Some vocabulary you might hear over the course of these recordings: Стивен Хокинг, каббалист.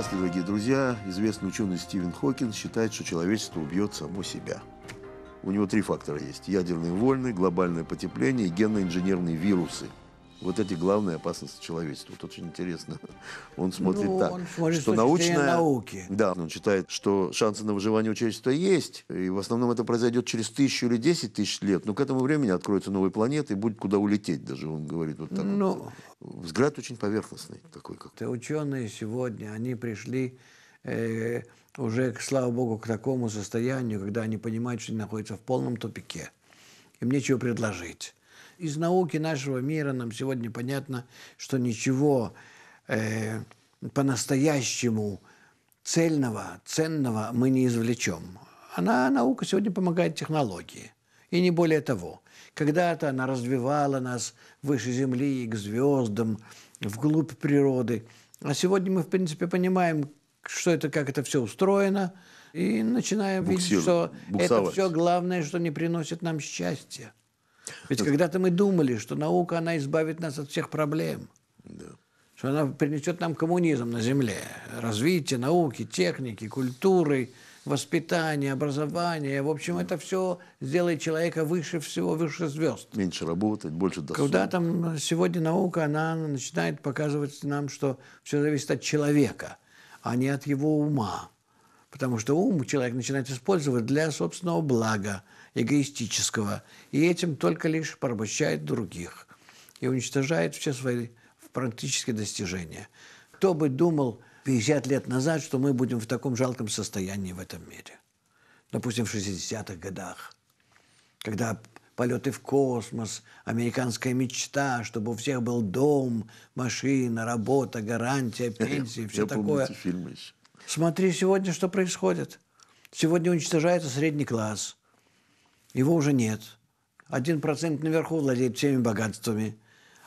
Здравствуйте, дорогие друзья. Известный ученый Стивен Хокинг считает, что человечество убьет само себя. У него три фактора есть. Ядерные войны, глобальное потепление и генно-инженерные вирусы. Вот эти главные опасности человечества. Вот очень интересно. Он смотрит что научная наука. Да, он считает, что шансы на выживание у человечества есть. И в основном это произойдет через 1000 или 10 тысяч лет. Но к этому времени откроются новые планеты и будет куда улететь даже, он говорит вот так. Вот. Взгляд очень поверхностный такой. Ученые сегодня, они пришли уже, слава богу, к такому состоянию, когда они понимают, что они находятся в полном тупике. Им нечего предложить. Из науки нашего мира нам сегодня понятно, что ничего по-настоящему цельного, ценного мы не извлечем. Наука сегодня помогает технологии. И не более того. Когда-то она развивала нас выше Земли, к звездам, вглубь природы. А сегодня мы, в принципе, понимаем, что это, как это все устроено. И начинаем видеть, что это все главное, что не приносит нам счастья. Ведь когда-то мы думали, что наука, она избавит нас от всех проблем. Да. Что она принесет нам коммунизм на земле. Развитие науки, техники, культуры, воспитания, образования. В общем, это все сделает человека выше всего, выше звезд. Меньше работать, больше досуга. Когда там сегодня наука, она начинает показывать нам, что все зависит от человека, а не от его ума. Потому что ум человек начинает использовать для собственного блага, эгоистического. И этим только лишь порабощает других. И уничтожает все свои практические достижения. Кто бы думал 50 лет назад, что мы будем в таком жалком состоянии в этом мире. Допустим, в 60-х годах. Когда полеты в космос, американская мечта, чтобы у всех был дом, машина, работа, гарантия, пенсии, все такое. Я помню эти фильмы еще. Смотри сегодня, что происходит. Сегодня уничтожается средний класс. Его уже нет. 1% наверху владеет всеми богатствами,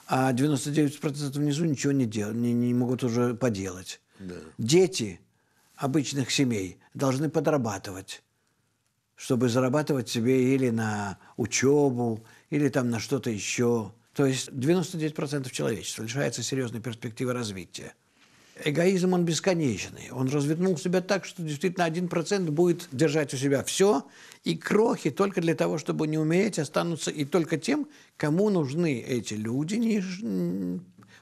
а 99% внизу ничего не могут уже поделать. Да. Дети обычных семей должны подрабатывать, чтобы зарабатывать себе или на учебу, или там на что-то еще. То есть 99% человечества лишается серьезной перспективы развития. Эгоизм, он бесконечный. Он развернул себя так, что действительно 1% будет держать у себя все, и крохи только для того, чтобы не умереть, останутся и только тем, кому нужны эти люди,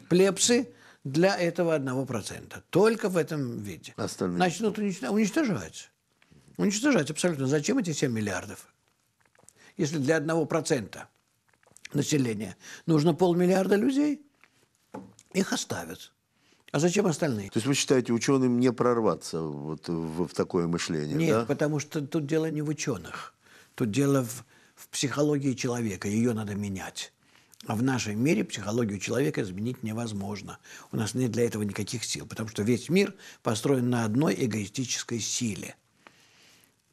плебсы, для этого 1%. Только в этом виде. Остальные. Начнут уничтожать. Уничтожать абсолютно. Зачем эти 7 миллиардов? Если для 1% населения нужно полмиллиарда людей, их оставят. А зачем остальные? То есть вы считаете, ученым не прорваться вот в такое мышление? Нет, да? Потому что тут дело не в ученых. Тут дело в психологии человека. Ее надо менять. А в нашем мире психологию человека изменить невозможно. У нас нет для этого никаких сил. Потому что весь мир построен на одной эгоистической силе.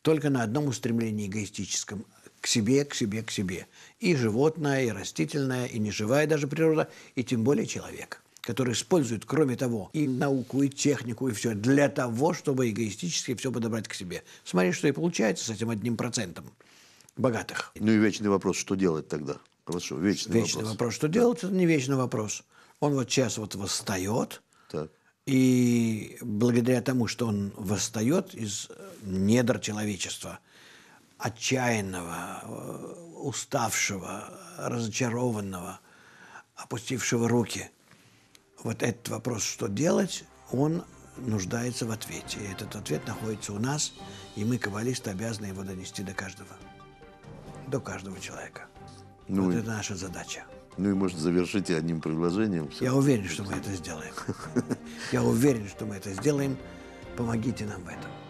Только на одном устремлении эгоистическом. К себе, к себе, к себе. И животное, и растительное, и неживая даже природа, и тем более человек, которые используют, кроме того, и науку, и технику, и все, для того, чтобы эгоистически все подобрать к себе. Смотри, что и получается с этим 1% богатых. Ну и вечный вопрос, что делать тогда? Хорошо, вечный вопрос. Что делать, это не вечный вопрос. Он вот сейчас вот восстает, так. И благодаря тому, что он восстает из недр человечества, отчаянного, уставшего, разочарованного, опустившего руки, вот этот вопрос, что делать, он нуждается в ответе. И этот ответ находится у нас, и мы, каббалисты, обязаны его донести до каждого. До каждого человека. Вот это наша задача. Ну и, может, завершите одним предложением. Я уверен, что мы это сделаем. Я уверен, что мы это сделаем. Помогите нам в этом.